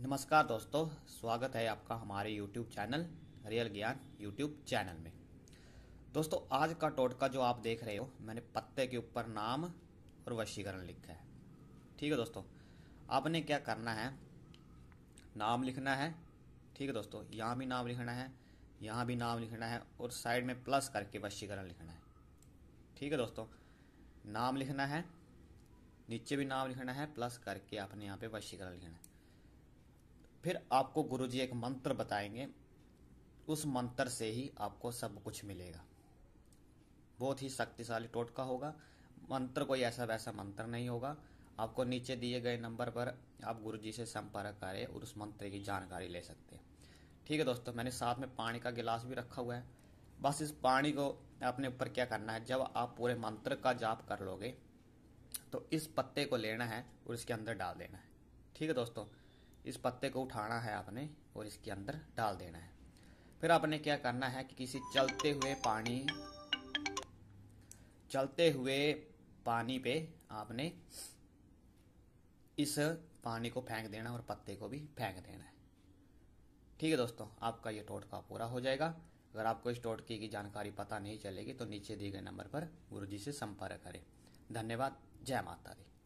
नमस्कार दोस्तों, स्वागत है आपका हमारे YouTube चैनल रियल ज्ञान YouTube चैनल में। दोस्तों, आज का टोटका जो आप देख रहे हो, मैंने पत्ते के ऊपर नाम और वशीकरण लिखा है। ठीक है दोस्तों, आपने क्या करना है, नाम लिखना है। ठीक है दोस्तों, यहाँ भी नाम लिखना है, यहाँ भी नाम लिखना है और साइड में प्लस करके वशीकरण लिखना है। ठीक है दोस्तों, नाम लिखना है, नीचे भी नाम लिखना है, प्लस करके आपने यहाँ पे वशीकरण लिखना है। फिर आपको गुरुजी एक मंत्र बताएंगे, उस मंत्र से ही आपको सब कुछ मिलेगा। बहुत ही शक्तिशाली टोटका होगा। मंत्र कोई ऐसा वैसा मंत्र नहीं होगा। आपको नीचे दिए गए नंबर पर आप गुरुजी से संपर्क करें और उस मंत्र की जानकारी ले सकते हैं। ठीक है दोस्तों, मैंने साथ में पानी का गिलास भी रखा हुआ है। बस इस पानी को अपने ऊपर क्या करना है, जब आप पूरे मंत्र का जाप कर लोगे तो इस पत्ते को लेना है और इसके अंदर डाल देना है। ठीक है दोस्तों, इस पत्ते को उठाना है आपने और इसके अंदर डाल देना है। फिर आपने क्या करना है कि किसी चलते हुए पानी पे आपने इस पानी को फेंक देना और पत्ते को भी फेंक देना है। ठीक है दोस्तों, आपका ये टोटका पूरा हो जाएगा। अगर आपको इस टोटके की जानकारी पता नहीं चलेगी तो नीचे दिए गए नंबर पर गुरुजी से संपर्क करें। धन्यवाद। जय माता दी।